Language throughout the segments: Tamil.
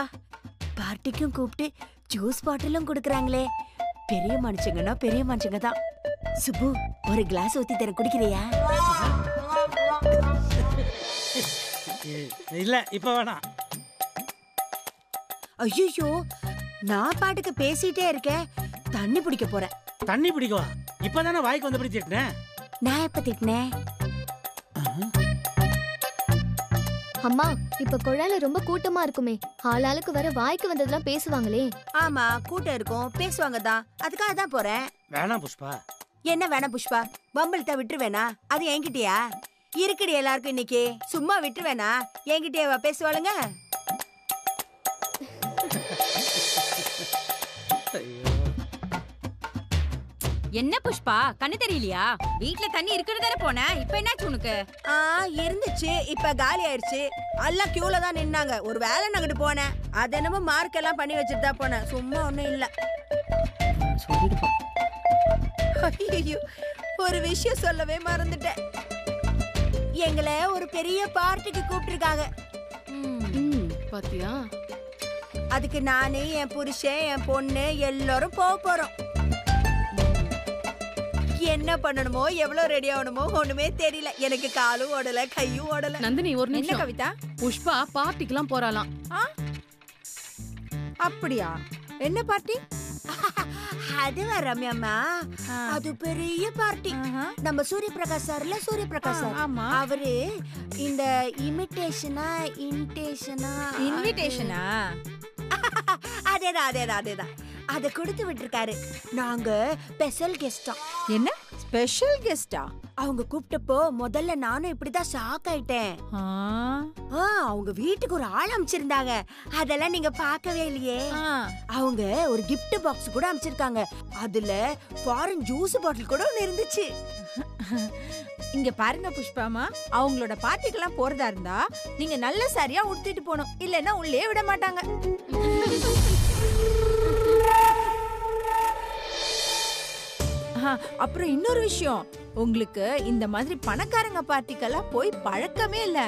ஆஹா பார்ட்டிக்கும் கூப்பிட்டு ஜூஸ் பாட்டிலும் கொடுக்கறாங்களே. பெரிய மனுஷங்கன்னா பெரிய மனுஷங்க தான். சுப்பு ஒரு கிளாஸ் ஊத்தி தர குடிக்கிறியா? இல்ல இப்ப வேணாம். ஐயோ நான் பாட்டுக்கு பேசிட்டே இருக்கேன். தண்ணி பிடிக்க போறேன். தண்ணி பிடிக்கவா? இப்பதானே வாய்க்கு வந்தபடி திட்டினேன். நான் எப்ப திட்டினேன்? அம்மா இப்ப குழால ரொம்ப கூட்டமா இருக்குமே, ஆளாளுக்கு வர வாய்க்கு வந்ததெல்லாம் பேசுவாங்களே. ஆமா கூட்டம் இருக்கும், பேசுவாங்க தான், அதுக்காக தான் போறேன். வேணாம் புஷ்பா. என்ன வேணாம் புஷ்பா? பம்பளத்தை விட்டுருவேனா? அது என்கிட்டயா இருக்குடி எல்லாருக்கும். இன்னைக்கு சும்மா விட்டுருவேனா? என்கிட்டயா பேசுவாளுங்க? என்ன புஷ்பா கண்ணு தெரியலையா? வீட்டுல தண்ணி இருக்கிறதால போன, இப்ப என்னாச்சு உனக்கு? இருந்துச்சு, இப்ப காலி ஆயிடுச்சு. எல்லாம் கியூல தான் நின்னாங்க. ஒரு வேலை நங்கிட்டு போனேன், அது என்னமோ மார்க் எல்லாம் பண்ணி வச்சுட்டு தான் போனேன். சும்மா ஒண்ணும் இல்ல. ஒரு விஷயம் சொல்லவே மறந்துட்டேன். எங்களை ஒரு பெரிய பார்ட்டிக்கு கூப்பிட்டுருக்காங்க. பாத்தியா? அதுக்கு நானு, என் புருஷன், என் பொண்ணு எல்லாரும் போக போறோம். என்ன பண்ணணுமோ எவ்வளவு ரெடி ஆகணுமோ ஒண்ணுமே தெரியல. எனக்கு காலும் ஓடல கையும் ஓடல. நந்தினி ஒரு நிமிஷம். கவிதா புஷ்பா பார்ட்டிக்குலாம் போறாளாம். அப்படியா? என்ன பார்ட்டி? அதுவா ரம்யாமா, அது பெரிய பார்ட்டி. நம்ம சூரிய பிரகாஷ் சார்ல, சூரிய பிரகாஷ் சார் அவரு இந்த இன்விடேஷனா அதேதான் அத கொடுத்து விட்டுருக்காரு. நாங்க ஸ்பெஷல் கெஸ்டா. என்ன ஸ்பெஷல் கெஸ்டா? அவங்க கூப்பிட்டப்போ முதல்ல நானும் இப்படிதான் ஷாக் ஆயிட்டேன். அவங்க வீட்டுக்கு ஒரு ஆள் அனுப்பிச்சிருந்தாங்க, அதெல்லாம் நீங்க பார்க்கவே இல்லையே. அவங்க ஒரு கிஃப்ட் பாக்ஸ் கூட அனுப்பிச்சிருக்காங்க, அதுல ஃபாரின் ஜூஸ் பாட்டில் கூட ஒன்னு இருந்துச்சு. இங்க பாருங்க புஷ்பாமா, அவங்களோட பார்ட்டிக்கெல்லாம் போறதா இருந்தா நீங்க நல்ல சாரியா உடுத்திட்டு போனோம், இல்லன்னா உள்ளே விட மாட்டாங்க. அப்புறம் இன்னொரு விஷயம், உங்களுக்கு இந்த மாதிரி பணக்காரங்க பார்ட்டிக்கெல்லாம் போய் பழக்கமே இல்ல,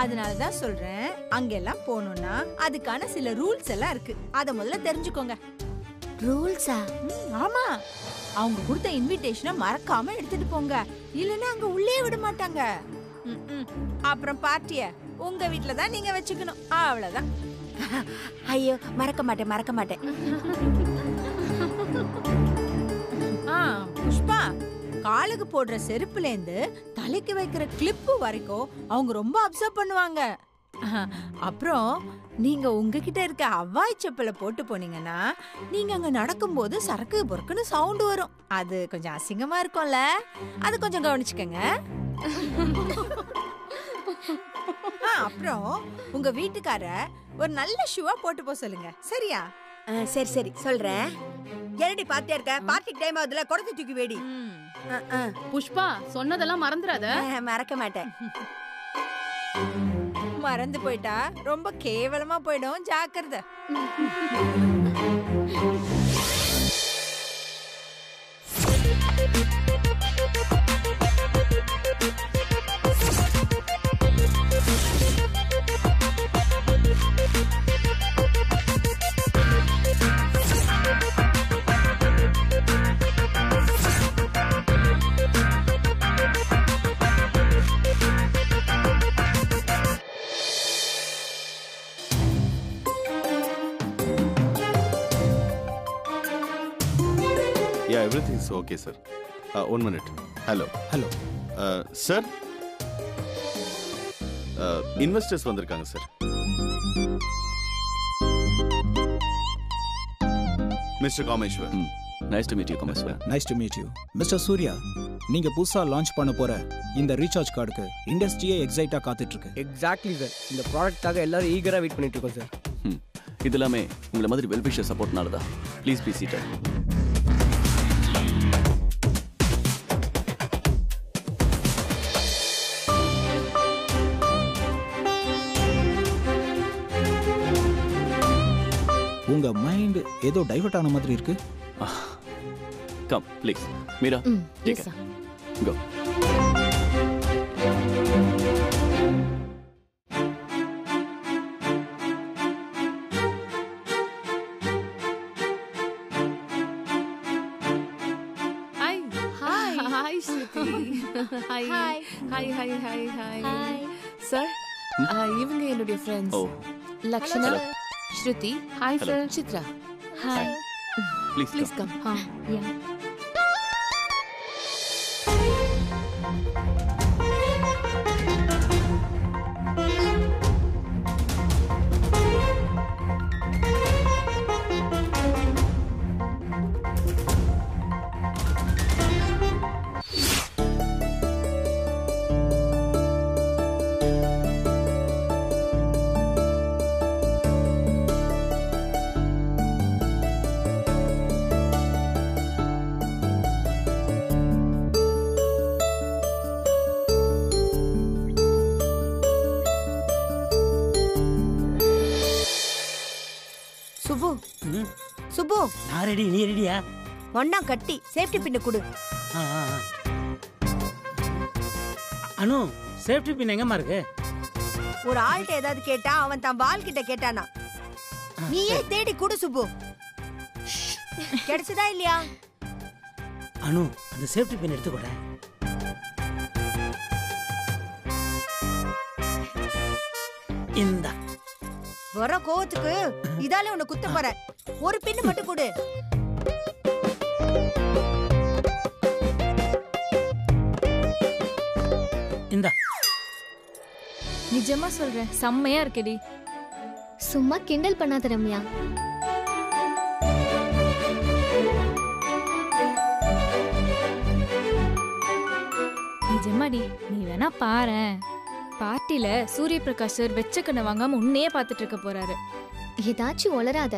அதனாலதான் சொல்றேன். அங்கெல்லாம் போனோம்னா அதுக்கான சில ரூல்ஸ் எல்லாம் இருக்கு, அத முதல்ல தெரிஞ்சுக்கோங்க. ரூல்ஸா? ஆமா, அவங்க கொடுத்த இன்விடேஷனை மறக்காம எடுத்துட்டு போங்க, இல்லன்னா அங்க உள்ளே விட மாட்டாங்க. அப்புறம் பார்ட்டிய உங்க வீட்டுலதான் நீங்க வச்சுக்கணும், அவ்வளவுதான். ஐயோ மறக்க மாட்டேன். புஷ்பா, காலுக்கு போடுற செருப்புல இருந்து தலைக்கு வைக்கிற கிளிப்பு வரைக்கும் அவங்க ரொம்ப அப்சர்வ் பண்ணுவாங்க. அப்புறம் நீங்க உங்ககிட்ட இருக்க அவ்வாய் செப்பலை போட்டு போனீங்கன்னா நீங்க அங்க நடக்கும்போது சரக்கு பொறுக்குன்னு சவுண்டு வரும், அது கொஞ்சம் அசிங்கமா இருக்கும்ல, அது கொஞ்சம் கவனிச்சுக்கங்க. அப்புறம் உங்க வீட்டுக்கார ஒரு நல்ல ஷூவா போட்டு போ சொல்லுங்க, சரியா? சரி சரி சொல்றேன். என்னடி பாத்தே இருக்க? பார்ட்டி டைம் ஆகுதுல, குடத்தை தூக்கி வேடி. புஷ்பா சொன்னதெல்லாம் மறந்துடாத. மறக்க மாட்டேன். மறந்து போயிட்டா ரொம்ப கேவலமா போயிடும், ஜாக்கிரதை. Everything is okay, sir. One minute. Hello. Sir, investors vandirukanga sir. Mr. Kameshwar. Nice to meet you, Kameshwar. Nice to meet you. Mr. Surya, நீங்க புதுசா லான்ச் பண்ண போற இந்த ரீசார்ஜ் கார்டுக்கு இண்டஸ்ட்ரியே எக்ஸைட்டா காத்துட்டு இருக்கு. எக்ஸாக்ட்லி சார், இந்த ப்ராடக்ட்டாக எல்லாரும் ஈகரா வெயிட் பண்ணிட்டு இருக்கோம் சார். இதெல்லாம் உங்கள மாதிரி வெல்விஷர் சப்போர்ட்னால தான். Please be seated. உங்க மைண்ட் ஏதோ டைவர்ட் ஆன மாதிரி இருக்கு. Come please Meera, take it go. Hi, Shruti. Hi. Hi. Hi, hi, hi, hi. Hi. Sir, even your friends. Oh. Lakshana. Hello. Shruti. Hi, hello. Sir. Chitra. Hi. Hi. Please come. Huh. Yeah. Subbu நான் ரெடி நீ ரெடியா ஒண்ணா கட்டி சேஃப்டி பின் கொடு அனு சேஃப்டி பின் எங்கமா இருக்கு ஒரு ஆள்ட்ட ஏதாவது கேட்டா அவன் தான் வால் கிட்ட கேட்டானா நீயே தேடி கொடு சுப்பு கிடைச்சதா இல்லையா அனு அந்த சேஃப்டி பின் எடுத்து கொடு இந்த வர கோத்துக்கு இதால உன குத்த போற ஒரு பின் மட்டும் கொடு இந்த நிஜமா சொல்றேன் செம்மையா இருக்கடி சும்மா கிண்டல் பண்ணாத ரம்யா நிஜமாடி நீ வேணா பாரு பார்ட்டில சூரிய பிரகாஷ் சார் வெச்ச கண்ண வாங்காம உன்னையே பார்த்துட்டு இருக்க போறாரு ஏதாச்சும் உளராத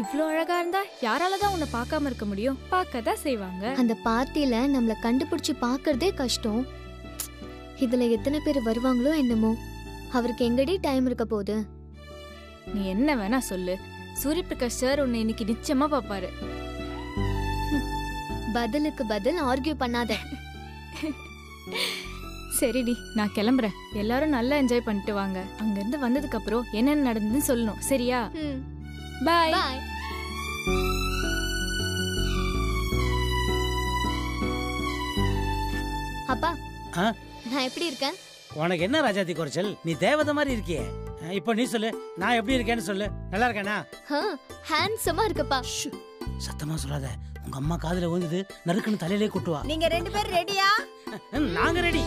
இவ்ளோ அழகா இருந்தா யாரால தான் உன்னை பார்க்காம இருக்க முடியும் பார்க்கதா செய்வாங்க அந்த பார்ட்டில நம்மள கண்டுபிடிச்சு பார்க்கறதே கஷ்டம் இதுல எத்தனை பேர் வருவாங்களோ என்னமோ அவருக்கு எங்கடி டைம் இருக்க போகுது நீ என்ன வேணா சொல்லு சூரிய பிரகாஷ் சார் உன்னை இன்னைக்கு நிச்சயமா பாப்பாரு பதிலுக்கு பதில் ஆர்கியூ பண்ணாத சரிடி நான் கிளம்புறேன் எல்லாரும் நல்லா என்ஜாய் பண்ணிட்டு வாங்க அங்க இருந்து வந்ததுக்கு அப்புறம் என்னென்ன நடந்துன்னு சொல்லணும் சரியா பை பை அப்பா நான் எப்படி இருக்கேன் உனக்கு என்ன ராஜாதி குறைச்சல் நீ தேவதை மாதிரி இருக்கியே இப்போ நீ சொல்லு நான் எப்படி இருக்கேன்னு சொல்லு நல்லா இருக்கேனா ஹேண்ட்ஸமா இருக்கப்பா சத்தமா சொல்லாத உங்க அம்மா காதுல ஊந்துது நறுக்குன்னு தலையிலே குட்டுவா நீங்க ரெண்டு பேர் ரெடியா நாங்க ரெடி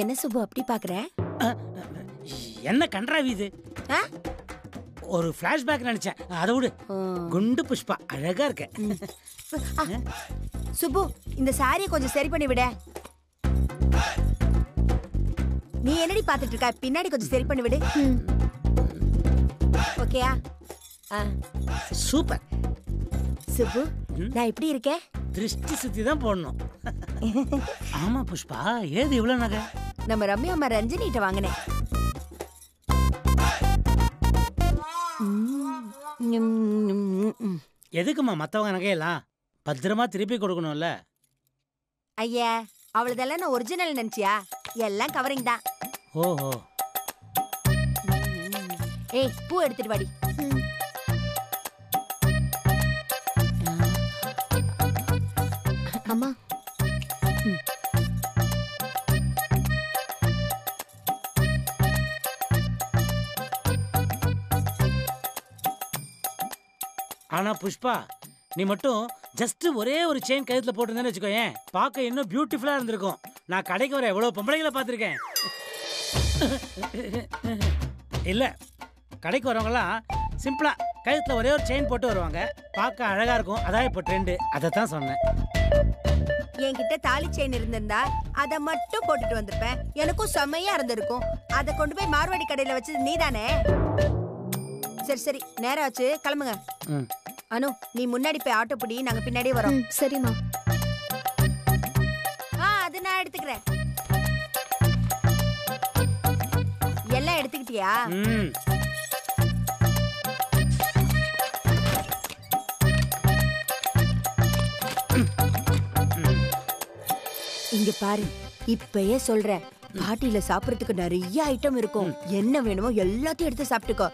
என்ன சுபு அப்படி பாக்குற என்ன கண்டராவி இது ஒரு ஃபிளாஷ்பேக் நினைச்சேன் அதை விடு குண்டு புஷ்பா அழகா இருக்க சுபு இந்த சாரியை கொஞ்சம் சரி பண்ணி விட நீ என்னடி பாத்துட்டு இருக்க பின்னாடி கொஞ்சம் சரி பண்ணி விடு ஓகேயா சூப்பர் சுபு நான் எப்படி இருக்கேன் திருஷ்டி சுத்தி தான் போடணும் ஆமா புஷ்பா ஏது இவ்வளவு நகை நம்ம ரம்யா அம்மா ரஞ்சினிட்ட வாங்கினேன் எதுக்குமா மத்தவங்க நகையெல்லாம் பத்திரமா திருப்பி கொடுக்கணும்ல ஐயா அவளதெல்லாம் நான் ஒரிஜினல் நினைச்சியா எல்லாம் கவரிங் தான் ஓஹோ ஏய் பூ எடுத்துட்டு வாடி அம்மா ஆனா புஷ்பா நீ மட்டும் ஜஸ்ட் ஒரே ஒரு செயின் கழுத்துல போட்டுருந்தேன்னு வச்சுக்கோயே பார்க்க இன்னும் பியூட்டிஃபுல்லா இருந்திருக்கும் நான் கடைக்கு வர எவ்வளவு பொம்பளைகளை பார்த்துருக்கேன் இல்ல கடைக்கு வரவங்கலாம் சிம்பிளா கழுத்துல ஒரே ஒரு செயின் போட்டு வருவாங்க பார்க்க அழகா இருக்கும் அதான் இப்போ ட்ரெண்டு அதை தான் சொன்னேன் என்கிட்ட தாலி செயின் இருந்திருந்தா அதை மட்டும் போட்டுட்டு வந்திருப்பேன் எனக்கும் செமையா இருந்திருக்கும் அதை கொண்டு போய் மார்வாடி கடையில வச்சது நீதானே சரி சரி நேரம் ஆச்சு கிளம்புங்க அனு நீ முன்னாடி போய் ஆட்டோ பிடி நாங்க பின்னாடியே வரோம் சரிம்மா அது நான் எடுத்துக்கிறேன் நல்லா எடுத்துக்கிட்டியா? இங்க பாரு, இப்பயே சொல்ற, பாட்டில சாப்பிடறதுக்கு நிறைய ஐட்டம் இருக்கும். என்ன வேணுமோ எல்லாத்தையும் எடுத்து சாப்பிட்டுக்கோ.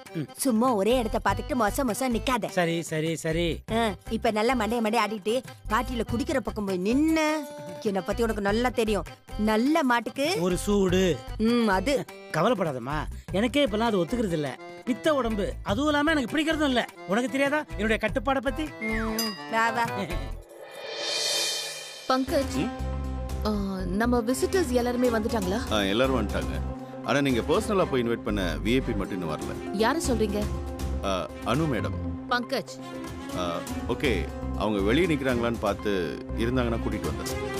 சும்மா ஒரே இடத்த பாத்துக்கிட்டு மொச மொச நிக்காத. சரி சரி சரி. இப்ப நல்லா மண்டே மண்டே ஆடிட்டு பாட்டில குடிக்கிற பக்கம் போய் நின்னு. என்ன பத்தி உனக்கு நல்லா தெரியும். நல்ல மாட்டுக்கு ஒரு சூடு. அது கவலைப்படாதம்மா, எனக்கே இப்பெல்லாம் அது ஒத்துக்கிறது இல்ல. பித்த உடம்பு, அதுவும் இல்லாம எனக்கு பிடிக்கிறதும் இல்ல. உனக்கு தெரியாதா என்னுடைய கட்டுப்பாடை பத்தி? பங்கஜ், நம்ம விசிட்டர்ஸ் எல்லாரும் வந்துட்டாங்களா? எல்லாரும் வந்துட்டாங்க. ஆனா நீங்க பர்சனலா போய் இன்வைட் பண்ண விஐபி மட்டும் இன்னும் வரல. யாரை சொல்றீங்க? அனு மேடம். பங்கஜ். ஓகே, அவங்க வெளியே நிக்கிறாங்களான்னு பார்த்து, இருந்தாங்கன்னா கூட்டிட்டு வந்தேன்.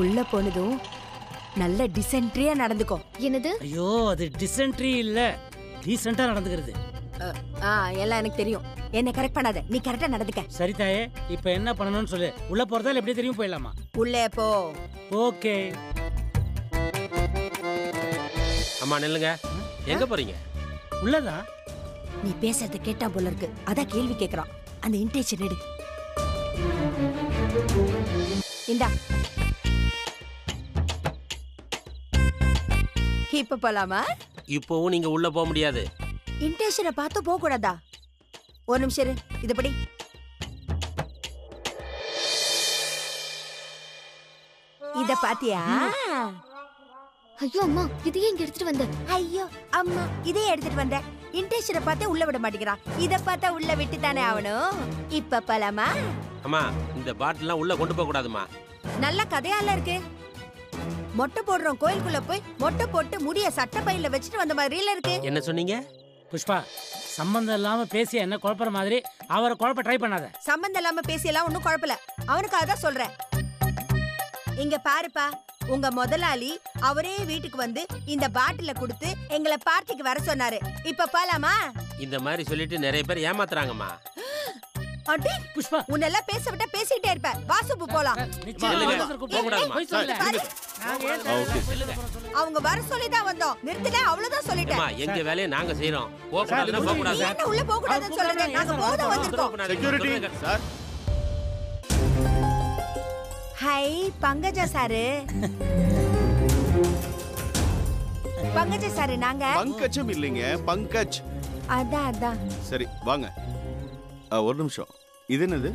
உள்ள போனதும் நல்ல டிசென்ட்ரியா நடந்துக்கோ. என்னது? ஐயோ, அது டிசென்ட்ரி இல்ல, டீசென்ட்டா நடந்துக்கிறது. எல்லாம் எனக்கு தெரியும். என்ன கரெக்ட் பண்ணாத, நீ கரெக்டா நடந்துக்க. சரி தாயே, இப்போ என்ன பண்ணணும்னு சொல்லு. உள்ள போறதால எப்படி தெரியும்? போயிடலாமா? உள்ளே போ. ஓகே. அம்மா நில்லுங்க, எங்க போறீங்க? உள்ளதா? நீ பேசறத கேட்டா போல இருக்கு, அதான் கேள்வி கேக்குறான். அந்த இன்டென்ஷன் எடு. இந்தா, இப்ப போலாமா? இப்பவும் நீங்க உள்ள போக முடியாது. இன்டென்ஷனை பார்த்து போக கூடாதா? ஒரு நிமிஷம், இது படி. இத பாத்தியா? ஐயோ அம்மா, இதையே இங்க எடுத்துட்டு வந்த. ஐயோ அம்மா, இதையே எடுத்துட்டு வந்த. இன்டென்ஷனை பார்த்தா உள்ள விட மாட்டேங்கிறான். இத பார்த்தா உள்ள விட்டு தானே ஆகணும். இப்ப போலாமா? அம்மா, இந்த பாட்டில்லாம் உள்ள கொண்டு போக கூடாதுமா. நல்ல கதையால இருக்கு. மொட்டை போடுறோம், கோயிலுக்குள்ள போய் மொட்டை போட்டு முடிய சட்ட பையில வச்சுட்டு வந்த மாதிரில இருக்கு. என்ன சொன்னீங்க புஷ்பா? சம்பந்தம் இல்லாம பேசி என்ன குழப்பற மாதிரி அவரை குழப்ப ட்ரை பண்ணாத. சம்பந்தம் இல்லாம பேசியெல்லாம் ஒன்னும் குழப்பல, அவனுக்காக தான் சொல்றேன். இங்க பாருப்பா, உங்க முதலாளி அவரே வீட்டுக்கு வந்து இந்த பாட்டில கொடுத்து எங்களை பார்ட்டிக்கு வர சொன்னாரு. இப்ப போலாமா? இந்த மாதிரி சொல்லிட்டு நிறைய பேர் ஏமாத்துறாங்கம்மா. அடி புஷ்பா, உன்னெல்லாம் பேச விட்டா பேசிட்டே இருப்ப. வாசுப்பு போலாம். அவங்க வர சொல்லி தான் வந்தோம், நிறுத்திட்டேன். அவ்வளவுதான் சொல்லிட்டேன். எங்க வேலையை நாங்க செய்யறோம். போக கூடாதுன்னா போக கூடாது. என்ன உள்ள போக கூடாதுன்னு சொல்றீங்க? நாங்க போக வந்திருக்கோம். Security sir. Hi Pankaja sir. Pankaja sir நாங்க. பங்கஜம் இல்லைங்க, பங்கஜ். அதான் அதான். சரி வாங்க. ஒரு நிமிஷம், இது என்னது?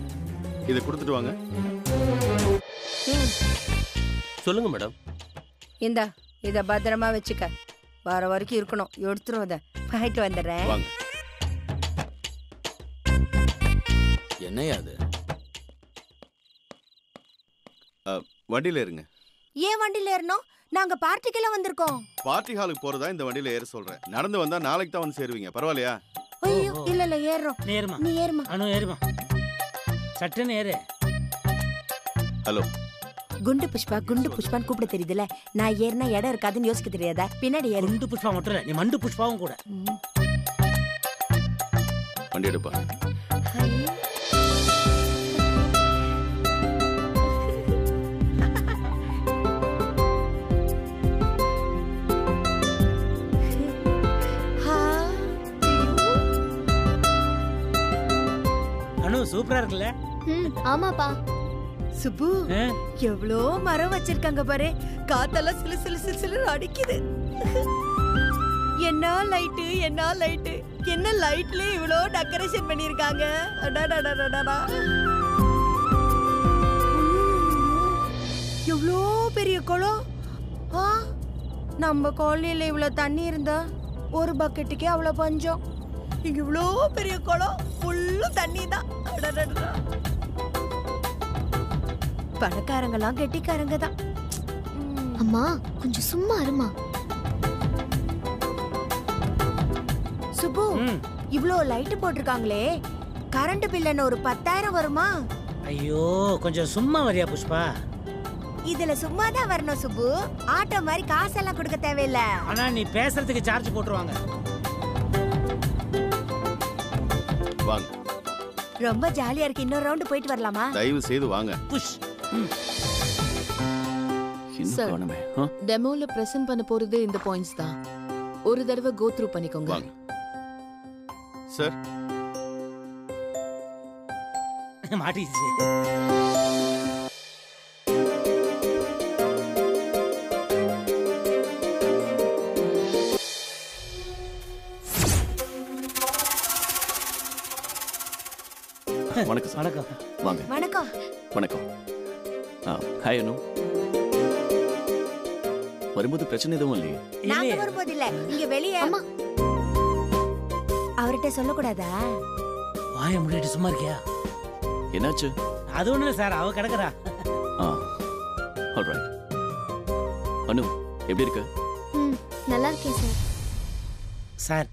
இதை கொடுத்துட்டு வாங்க. சொல்லுங்க மேடம். இந்தா, இதை பத்திரமா வச்சுக்க. வர வரைக்கும் இருக்கணும். எடுத்துருவத போயிட்டு வந்துடுறேன். என்னையா அது? வண்டியில ஏறுங்க. ஏன் வண்டியில ஏறணும்? நாங்க பார்ட்டிக்கெல்லாம் வந்திருக்கோம். பார்ட்டி ஹாலுக்கு போறதா? இந்த வண்டியில ஏற சொல்றேன். நடந்து வந்தா நாளைக்கு தான் வந்து சேருவீங்க, பரவாயில்லையா? ஐயோ இல்ல இல்ல, ஏறோம். ஏறுமா? நீ ஏறுமா? அனு ஏறுமா? சட்டனே ஏறு. ஹலோ குண்டு புஷ்பா, குண்டு புஷ்பான்னு கூப்பிட தெரியுதுல. நான் ஏறினா இடம் இருக்காதுன்னு யோசிக்க தெரியாதா? பின்னாடி ஏறு. குண்டு புஷ்பா மட்டும் இல்ல, நீ மண்டு புஷ்பாவும் கூட. வண்டி எடுப்பா. சூப்பரா இருக்குல்ல? ஆமாப்பா. சுப்பு, எவ்வளோ மரம் வச்சிருக்காங்க பாரு. காத்தெல்லாம் சிலு சிலு சிலு சிலு அடிக்குது. என்ன லைட்டு, என்ன லைட்டு, என்ன லைட்ல இவ்வளோ டெக்கரேஷன் பண்ணிருக்காங்க. எவ்வளோ பெரிய குளம். நம்ம காலனில இவ்வளோ தண்ணி இருந்தா ஒரு பக்கெட்டுக்கே அவ்வளோ பஞ்சம். இங்க இவ்வளோ பெரிய குளம், ஃபுல்லும் தண்ணி தான். பணக்காரங்கெல்லாம் கெட்டிக்காரங்க தான். அம்மா கொஞ்சம் சும்மா இருமா. சுப்பு, இவ்வளோ லைட் போட்டிருக்காங்களே, கரண்ட் பில்லுன்னு ஒரு 10,000 வருமா? ஐயோ கொஞ்சம் சும்மா வரியா புஷ்பா? இதுல சும்மா தான் வரணும் சுப்பு. ஆட்டோ மாதிரி காசு எல்லாம் கொடுக்க தேவையில்ல. ஆனா நீ பேசுறதுக்கு சார்ஜ் போட்டுருவாங்க. வாங்க. ரொம்ப ஜாலியா இருக்கு. இன்னொரு ரவுண்ட் போயிட்டு வரலாமா? தயவு செய்து வாங்க. புஷ். சார், டெமோல பிரசன்ட் பண்ண போறது இந்த பாயிண்ட்ஸ் தான். ஒரு தடவை கோ த்ரூ பண்ணிக்கோங்க. சார் மாட்டிச்சு. வணக்கம் சார். வாங்க. வணக்கம். வணக்கம். ஹாய் அனு. வரும்போது பிரச்சனை எதுவும் இல்லையே? நாங்க வரும்போது இல்ல, இங்க வெளியே. அம்மா அவர்கிட்ட சொல்லக்கூடாதா? வாயை மூடிட்டு சும்மா இருக்கியா? என்னாச்சு? அது ஒண்ணு இல்ல சார், அவ கிடக்குறா. ஆல்ரைட். அனு எப்படி இருக்க? நல்லா இருக்கேன் சார். சார்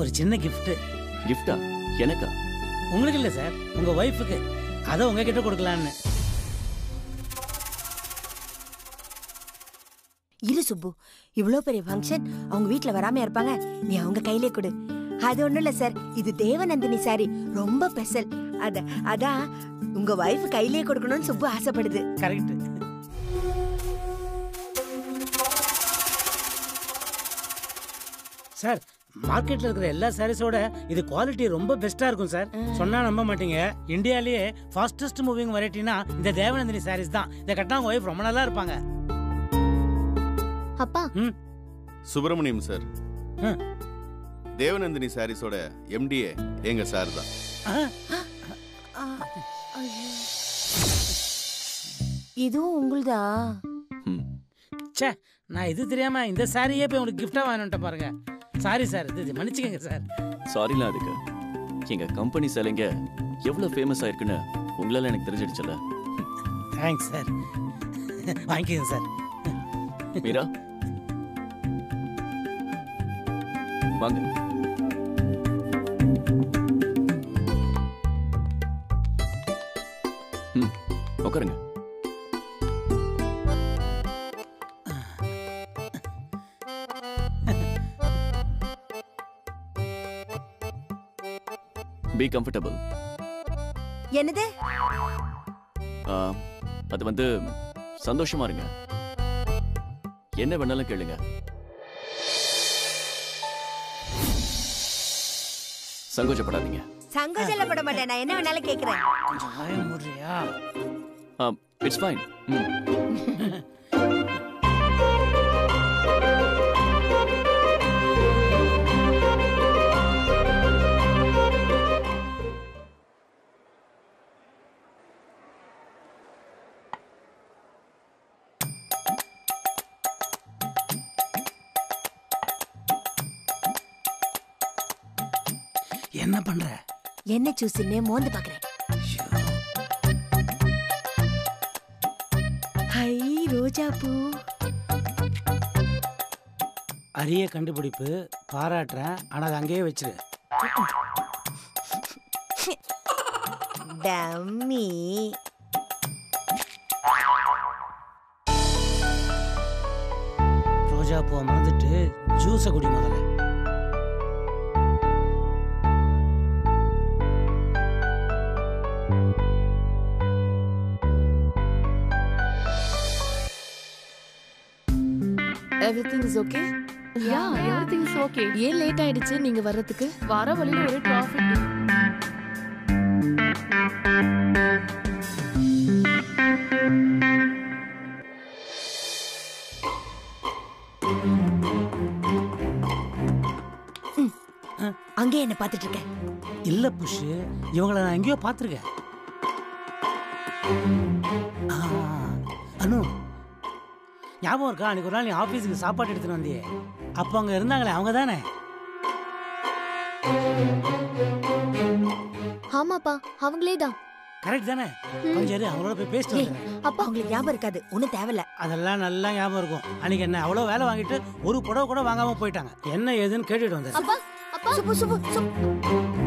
ஒரு சின்ன கிஃப்ட். கிஃப்டா? எனக்கா? உங்களுக்கு இல்ல சார், உங்க வைஃபுக்கு. அத உங்க கிட்ட கொடுக்கலாம்னு. இரு சுப்பு, இவ்ளோ பெரிய ஃபங்க்ஷன் அவங்க வீட்ல வராம இருப்பாங்க. நீ அவங்க கையிலே கொடு. அது ஒண்ணு இல்ல சார், இது தேவநந்தினி சாரி, ரொம்ப ஸ்பெஷல். அதான் உங்க வைஃப் கையிலே கொடுக்கணும்னு சுப்பு ஆசைப்படுது. கரெக்ட். சார் மார்க்கெட்ல இருக்கிற எல்லா சாரீஸோட இது குவாலிட்டி ரொம்ப பெஸ்டா இருக்கும் சார். சொன்னா நம்ப மாட்டீங்க, இந்தியாலயே ஃபாஸ்டஸ்ட் மூவிங் வெரைட்டினா இந்த தேவநந்தினி சாரீஸ் தான். இத கட்டாங்க வைஃப் ரொம்ப நல்லா இருப்பாங்க. அப்பா சுப்ரமணியம் சார், தேவநந்தினி சாரீஸோட எம்டிஏ எங்க சார் தான். இதுவும் உங்களுதா? சே, நான் இது தெரியாம இந்த சாரியே போய் உங்களுக்கு கிஃப்டா வாங்கிட்டு பாருங்க. சாரி சார், இது மன்னிச்சுக்கங்க சார். சாரிலாம் அதுக்கு, எங்க கம்பெனி சேலைங்க எவ்வளோ ஃபேமஸ் ஆயிருக்குன்னு உங்களால் எனக்கு தெரிஞ்சிடுச்சுல்ல. தேங்க்ஸ் சார், வாங்கிக்கோங்க சார். மீரா வாங்க. உட்காருங்க. Be comfortable. என்னது? அது வந்து சந்தோஷமா இருங்க. என்ன வேணாலும் கேளுங்க. சங்கோஜப்படாதீங்க. சங்கோஜப்பட மாட்டேன் நான், என்ன வேணாலும் கேக்குறேன். கொஞ்சம் வாயை மூடுறியா? It's fine. என்ன பண்ற? என்ன சூஸ்னே மோந்து பாக்குறேன். ஹை ரோஜா பூ. அரிய கண்டுபிடிப்பு, பாராட்டுறேன். ஆனா அது அங்கேயே வச்சிரு. டம்மி. ரோஜா பூ மறந்துட்டு ஜூஸ குடி முதல்ல. Everything is okay? Yeah, everything is okay. ஏ லேட் ஆயிடுச்சு நீங்க வரதுக்கு? வர வழியில ஒரே டிராஃபிக். அங்க என்ன பாத்துட்டு இருக்க? இல்ல புஷ், இவங்கள நான் எங்கயோ பாத்துர்க்கேன். அனு ஞாபகம் இருக்கா? அன்னைக்கு ஒரு நாள் நீ ஆஃபீஸுக்கு சாப்பாடு எடுத்துட்டு வந்தியே, அப்போ அங்கே இருந்தாங்களே அவங்க தானே? ஆமாப்பா அவங்களே தான். கரெக்ட் தானே? கொஞ்சம் அவங்களோட போய் பேசிட்டு. அப்பா அவங்களுக்கு ஞாபகம் இருக்காது, ஒன்றும் தேவையில்ல. அதெல்லாம் நல்லா ஞாபகம் இருக்கும். அன்னைக்கு என்ன அவ்வளோ வேலை வாங்கிட்டு ஒரு புடவை கூட வாங்காம போயிட்டாங்க. என்ன ஏதுன்னு கேட்டுட்டு வந்தேன்.